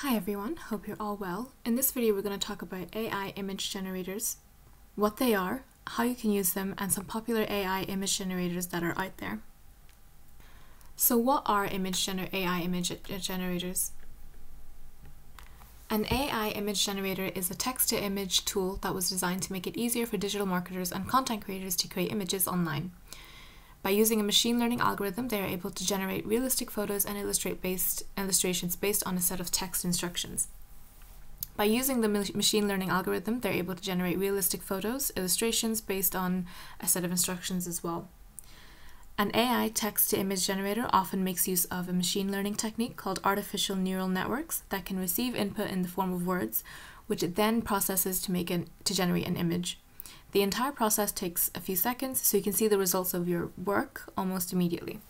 Hi everyone, hope you're all well. In this video we're going to talk about AI image generators, what they are, how you can use them, and some popular AI image generators that are out there. So what are AI image generators? An AI image generator is a text-to-image tool that was designed to make it easier for digital marketers and content creators to create images online. By using a machine learning algorithm, they are able to generate realistic photos and illustrations based on a set of text instructions. By using the machine learning algorithm, they're able to generate realistic photos, illustrations based on a set of instructions as well. An AI text-to-image generator often makes use of a machine learning technique called artificial neural networks that can receive input in the form of words, which it then processes to generate an image. The entire process takes a few seconds, so you can see the results of your work almost immediately.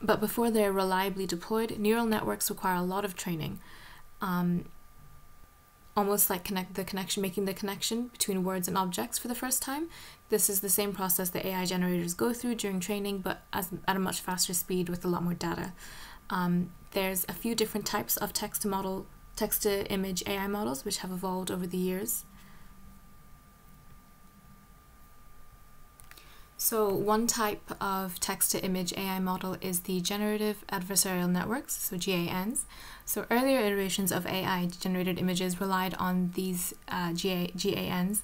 But before they're reliably deployed, neural networks require a lot of training, almost like making the connection between words and objects for the first time. This is the same process that AI generators go through during training, but at a much faster speed with a lot more data. There's a few different types of text-to-image AI models which have evolved over the years. So one type of text-to-image AI model is the generative adversarial networks, so GANs. So earlier iterations of AI-generated images relied on these GANs.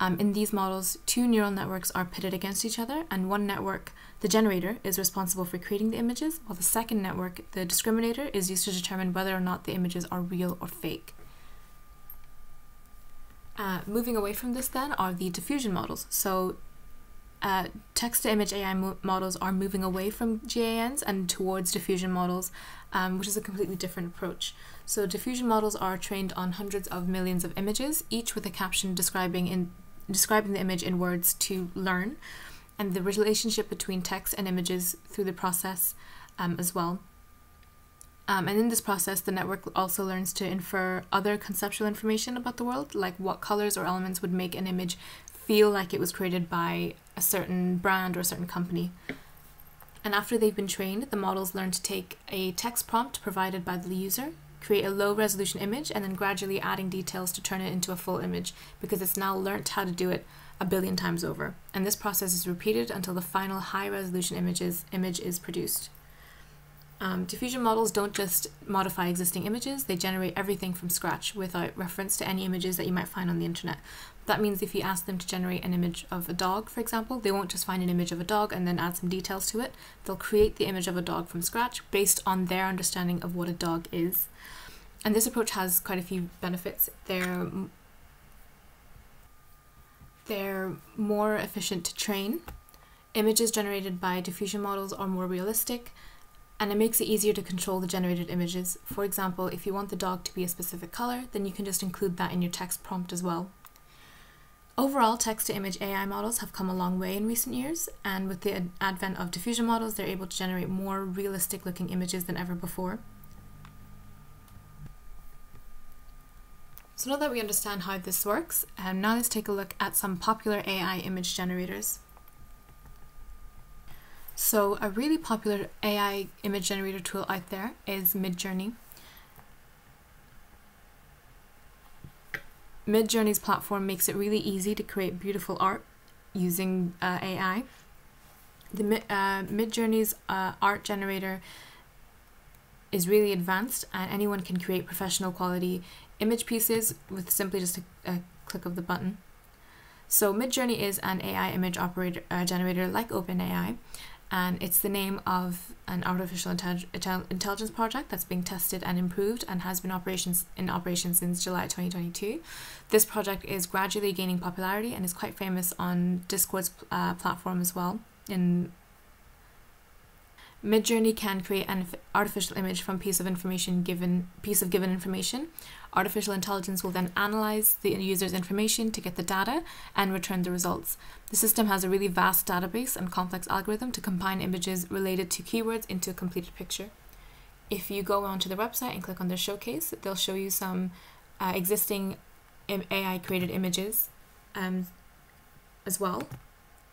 In these models, two neural networks are pitted against each other, and one network, the generator, is responsible for creating the images, while the second network, the discriminator, is used to determine whether or not the images are real or fake. Moving away from this then are the diffusion models. So text-to-image AI models are moving away from GANs and towards diffusion models, which is a completely different approach. So diffusion models are trained on hundreds of millions of images, each with a caption describing the image in words to learn, and the relationship between text and images through the process as well. And in this process, the network also learns to infer other conceptual information about the world, like what colors or elements would make an image feel like it was created by a certain brand or a certain company. And after they've been trained, the models learn to take a text prompt provided by the user, create a low-resolution image, and then gradually adding details to turn it into a full image, because it's now learnt how to do it a billion times over. And this process is repeated until the final high-resolution image is produced. Diffusion models don't just modify existing images, they generate everything from scratch without reference to any images that you might find on the internet. That means if you ask them to generate an image of a dog, for example, they won't just find an image of a dog and then add some details to it. They'll create the image of a dog from scratch based on their understanding of what a dog is. And this approach has quite a few benefits. They're more efficient to train. Images generated by diffusion models are more realistic, and it makes it easier to control the generated images. For example, if you want the dog to be a specific color, then you can just include that in your text prompt as well. Overall, text-to-image AI models have come a long way in recent years, and with the advent of diffusion models, they're able to generate more realistic-looking images than ever before. So now that we understand how this works, now let's take a look at some popular AI image generators. So a really popular AI image generator tool out there is Midjourney. Midjourney's platform makes it really easy to create beautiful art using AI. Midjourney's art generator is really advanced, and anyone can create professional quality image pieces with simply just a click of the button. So Midjourney is an AI image generator like OpenAI, and it's the name of an artificial intelligence project that's being tested and improved and has been in operation since July 2022. This project is gradually gaining popularity and is quite famous on Discord's platform as well. Midjourney can create an artificial image from piece of given information. Artificial intelligence will then analyze the user's information to get the data and return the results. The system has a really vast database and complex algorithm to combine images related to keywords into a completed picture. If you go onto the website and click on their showcase, they'll show you some existing AI-created images as well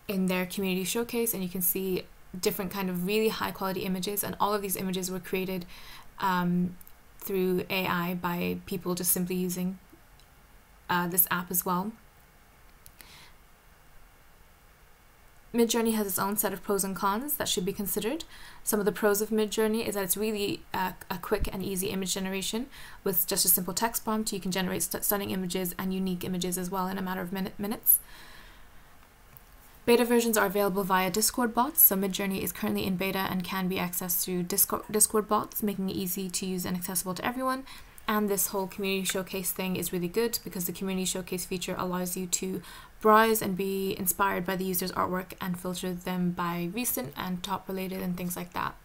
in their community showcase, and you can see different kind of really high-quality images, and all of these images were created through AI by people just simply using this app as well. Midjourney has its own set of pros and cons that should be considered. Some of the pros of Midjourney is that it's really a quick and easy image generation. With just a simple text prompt, you can generate stunning images and unique images as well in a matter of minutes. Beta versions are available via Discord bots, so Midjourney is currently in beta and can be accessed through Discord bots, making it easy to use and accessible to everyone. And this whole community showcase thing is really good because the community showcase feature allows you to browse and be inspired by the user's artwork and filter them by recent and top related and things like that.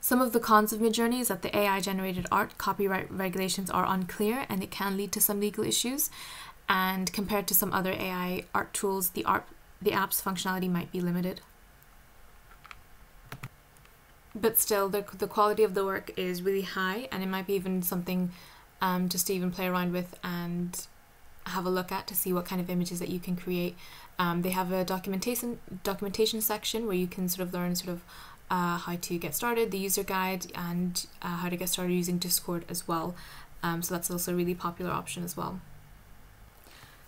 Some of the cons of Midjourney is that the AI generated art copyright regulations are unclear and it can lead to some legal issues. And compared to some other AI art tools, the app's functionality might be limited. But still, the quality of the work is really high, and it might be even something just to even play around with and have a look at to see what kind of images that you can create. They have a documentation section where you can sort of learn how to get started, the user guide, and how to get started using Discord as well. So that's also a really popular option as well.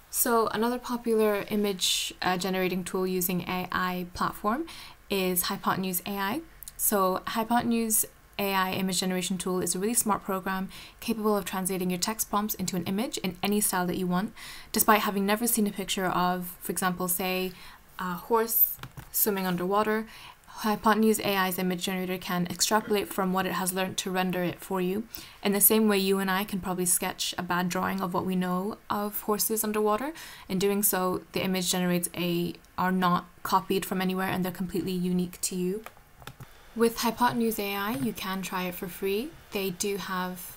So another popular image generating tool using AI platform is Hypotenuse AI. So Hypotenuse AI image generation tool is a really smart program capable of translating your text prompts into an image in any style that you want, despite having never seen a picture of, for example, say a horse swimming underwater. Hypotenuse AI's image generator can extrapolate from what it has learned to render it for you. In the same way you and I can probably sketch a bad drawing of what we know of horses underwater. In doing so, the image generates are not copied from anywhere and they're completely unique to you. With Hypotenuse AI, you can try it for free. They do have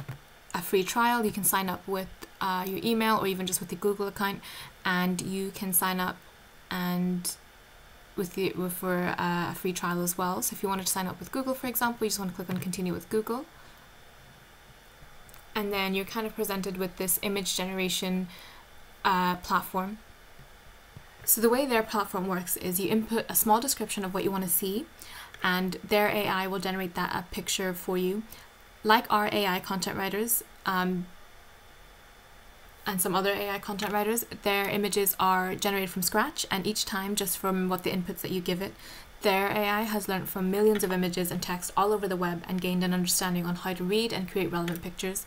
a free trial. You can sign up with your email or even just with the Google account, and you can sign up and for a free trial as well. So if you wanted to sign up with Google, for example, you just want to click on Continue with Google. And then you're kind of presented with this image generation platform. So the way their platform works is you input a small description of what you want to see, and their AI will generate that a picture for you. Like our AI content writers and some other AI content writers, their images are generated from scratch, and each time just from what the inputs that you give it. Their AI has learned from millions of images and text all over the web and gained an understanding on how to read and create relevant pictures.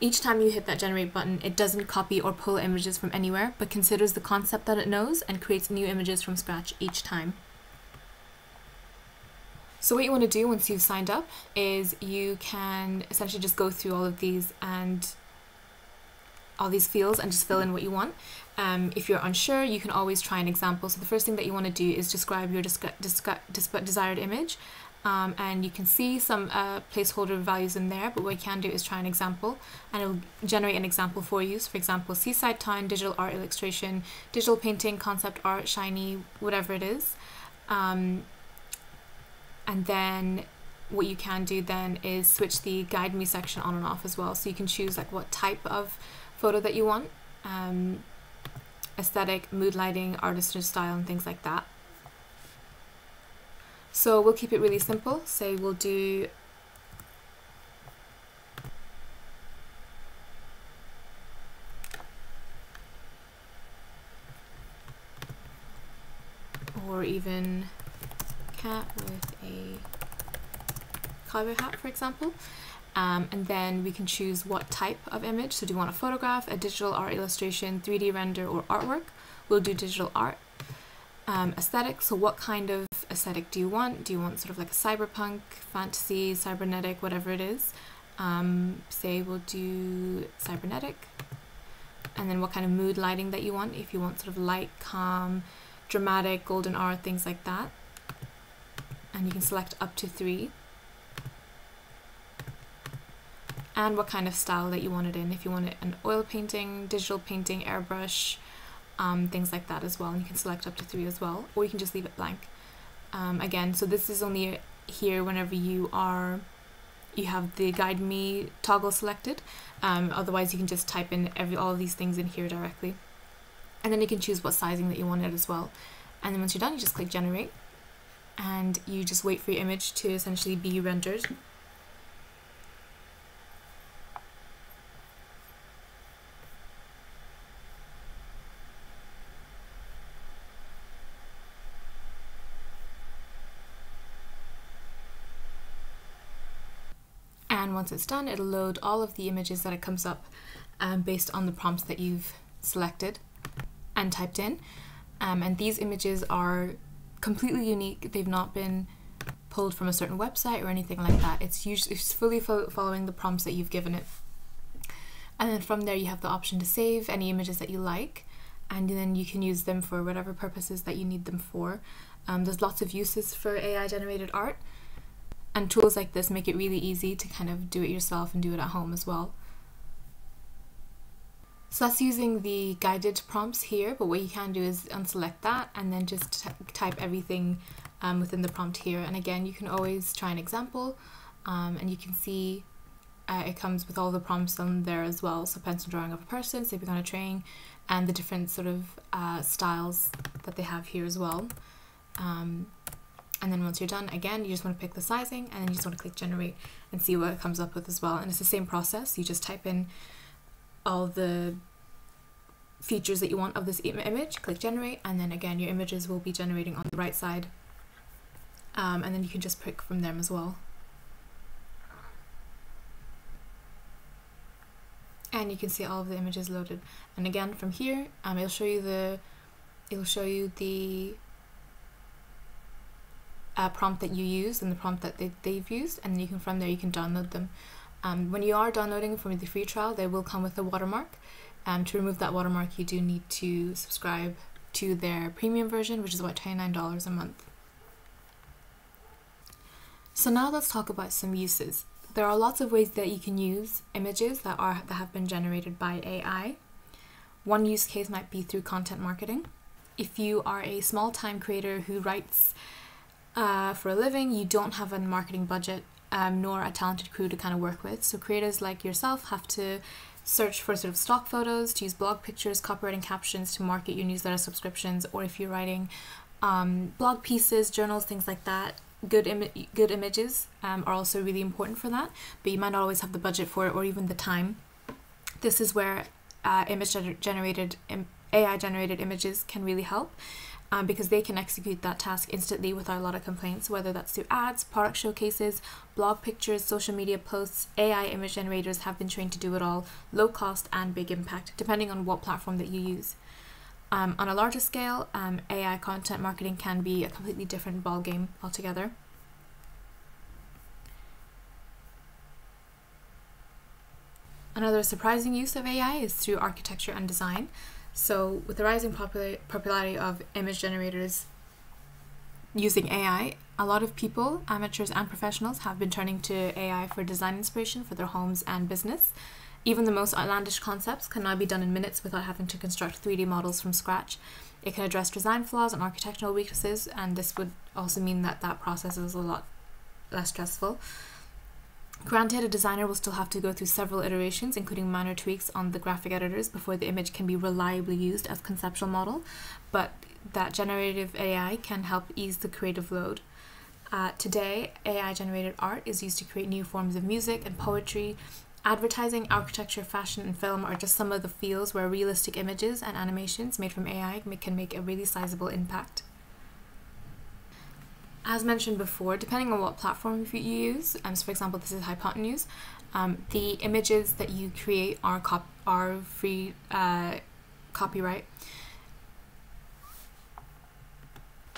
Each time you hit that generate button, it doesn't copy or pull images from anywhere, but considers the concept that it knows and creates new images from scratch each time. So what you want to do once you've signed up is you can essentially just go through all of these and all these fields and just fill in what you want. If you're unsure, you can always try an example. So the first thing that you want to do is describe your desired image, and you can see some placeholder values in there, but what you can do is try an example and it will generate an example for you. So for example, seaside town, digital art illustration, digital painting, concept art, shiny, whatever it is. And then what you can do then is switch the guide me section on and off as well. So you can choose like what type of photo that you want, aesthetic, mood lighting, artistry style, and things like that. So we'll keep it really simple. Say we'll do or even cat with a cowboy hat, for example, and then we can choose what type of image. So do you want a photograph, a digital art illustration, 3D render, or artwork? We'll do digital art. Aesthetic, so what kind of aesthetic do you want? Do you want sort of like a cyberpunk, fantasy, cybernetic, whatever it is? Say we'll do cybernetic, and then what kind of mood lighting that you want, if you want sort of light, calm, dramatic, golden hour, things like that. And you can select up to 3, and what kind of style that you want it in, if you want it an oil painting, digital painting, airbrush, things like that as well. And you can select up to 3 as well, or you can just leave it blank. Again, so this is only here whenever you have the guide me toggle selected. Otherwise you can just type in all of these things in here directly, and then you can choose what sizing that you want it as well. And then once you're done, you just click generate, and you just wait for your image to essentially be rendered. and once it's done, it'll load all of the images that it comes up based on the prompts that you've selected and typed in. And these images are completely unique. They've not been pulled from a certain website or anything like that. It's fully following the prompts that you've given it. And then from there you have the option to save any images that you like, and then you can use them for whatever purposes that you need them for. There's lots of uses for AI generated art, and tools like this make it really easy to kind of do it yourself and do it at home as well. So that's using the guided prompts here, but what you can do is unselect that and then just type everything within the prompt here. And again, you can always try an example, and you can see it comes with all the prompts on there as well. So pencil drawing of a person, sleeping on a train, and the different sort of styles that they have here as well. And then once you're done, again, you just want to pick the sizing, and then you just want to click generate and see what it comes up with as well. And it's the same process. You just type in all the features that you want of this image, click generate, and then again, your images will be generating on the right side. And then you can just pick from them as well. And you can see all of the images loaded. And again, from here, it'll show you the prompt that you used and the prompt that they've used, and then you can, from there, you can download them. When you are downloading from the free trial, they will come with a watermark. To remove that watermark, you do need to subscribe to their premium version, which is about $29 a month. So now let's talk about some uses. There are lots of ways that you can use images that have been generated by AI. One use case might be through content marketing. If you are a small-time creator who writes for a living, you don't have a marketing budget nor a talented crew to kind of work with. So creators like yourself have to search for sort of stock photos, to use blog pictures, copyright and captions to market your newsletter subscriptions, or if you're writing blog pieces, journals, things like that. Good images are also really important for that, but you might not always have the budget for it or even the time. This is where AI-generated images can really help, because they can execute that task instantly without a lot of complaints, whether that's through ads, product showcases, blog pictures, social media posts. AI image generators have been trained to do it all, low cost and big impact, depending on what platform that you use. On a larger scale, AI content marketing can be a completely different ballgame altogether. Another surprising use of AI is through architecture and design. So with the rising popularity of image generators using AI, a lot of people, amateurs and professionals, have been turning to AI for design inspiration for their homes and business. Even the most outlandish concepts can now be done in minutes without having to construct 3D models from scratch. It can address design flaws and architectural weaknesses, and this would also mean that that process is a lot less stressful. Granted, a designer will still have to go through several iterations, including minor tweaks on the graphic editors, before the image can be reliably used as a conceptual model, but that generative AI can help ease the creative load. Today, AI-generated art is used to create new forms of music and poetry. Advertising, architecture, fashion, and film are just some of the fields where realistic images and animations made from AI can make a really sizable impact. As mentioned before, depending on what platform you use, so for example, this is Hypotenuse, the images that you create are free copyright,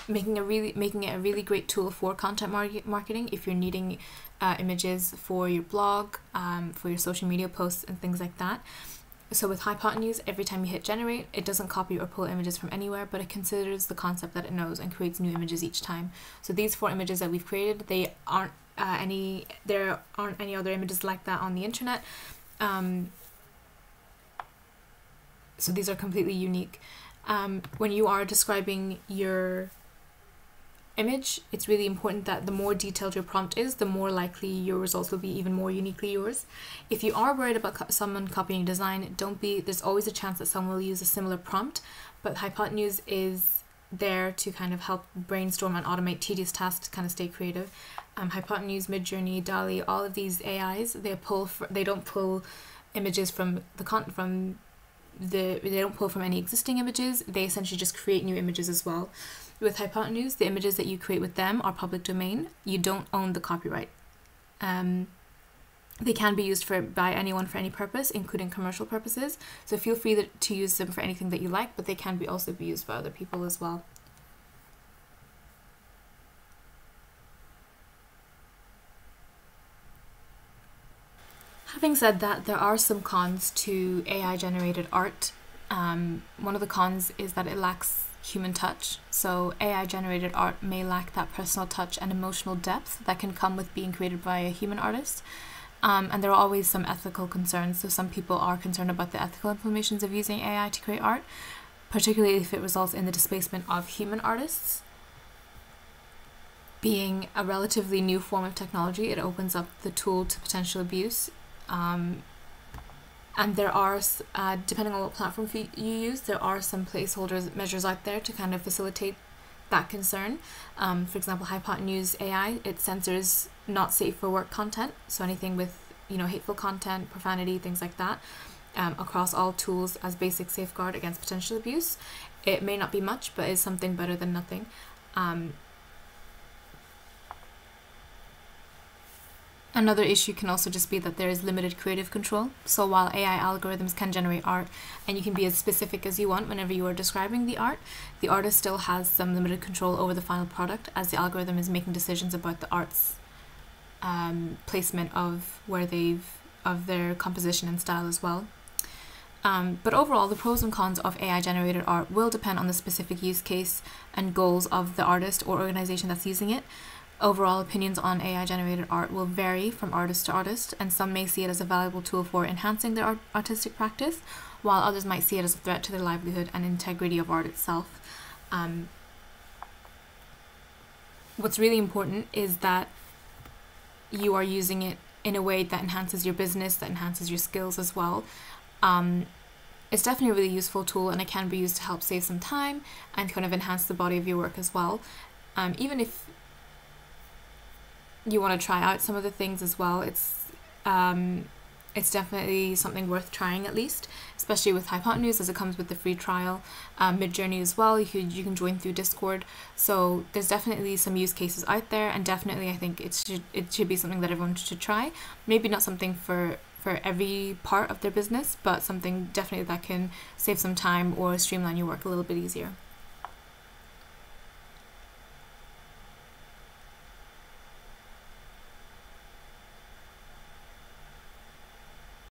making it a really great tool for content marketing if you're needing images for your blog, for your social media posts and things like that. So with Hypotenuse, every time you hit generate, it doesn't copy or pull images from anywhere, but it considers the concept that it knows and creates new images each time. So these 4 images that we've created, there aren't any other images like that on the internet. So these are completely unique. When you are describing your image, it's really important that the more detailed your prompt is, the more likely your results will be even more uniquely yours. If you are worried about someone copying design, don't be. There's always a chance that someone will use a similar prompt, but Hypotenuse is there to kind of help brainstorm and automate tedious tasks to kind of stay creative. Hypotenuse, Midjourney, DALL-E, all of these AIs, they don't pull images from the they don't pull from any existing images. They essentially just create new images as well. With Hypotenuse, the images that you create with them are public domain. You don't own the copyright. They can be used by anyone for any purpose, including commercial purposes. So feel free to use them for anything that you like, but they can be also be used by other people as well. Having said that, there are some cons to AI-generated art. One of the cons is that it lacks human touch. So AI-generated art may lack that personal touch and emotional depth that can come with being created by a human artist. And there are always some ethical concerns. So some people are concerned about the ethical implications of using AI to create art, particularly if it results in the displacement of human artists. Being a relatively new form of technology, it opens up the tool to potential abuse. And there are, depending on what platform you use, there are some placeholder measures out there to kind of facilitate that concern. For example, Hypotenuse AI, it censors not safe for work content, so anything with, you know, hateful content, profanity, things like that, across all tools as basic safeguard against potential abuse. It may not be much, but is something better than nothing. Another issue can also just be that there is limited creative control. So while AI algorithms can generate art and you can be as specific as you want whenever you are describing the art, the artist still has some limited control over the final product, as the algorithm is making decisions about the art's placement of their composition and style as well. But overall, the pros and cons of AI-generated art will depend on the specific use case and goals of the artist or organization that's using it. Overall, opinions on AI-generated art will vary from artist to artist, and some may see it as a valuable tool for enhancing their artistic practice, while others might see it as a threat to their livelihood and integrity of art itself. What's really important is that you are using it in a way that enhances your business, that enhances your skills as well. It's definitely a really useful tool, and it can be used to help save some time and kind of enhance the body of your work as well. Even if you want to try out some of the things as well, it's definitely something worth trying, at least, especially with Hypotenuse, as it comes with the free trial. Midjourney as well, you can join through Discord. So there's definitely some use cases out there, and definitely I think it should be something that everyone should try. Maybe not something for every part of their business, but something definitely that can save some time or streamline your work a little bit easier.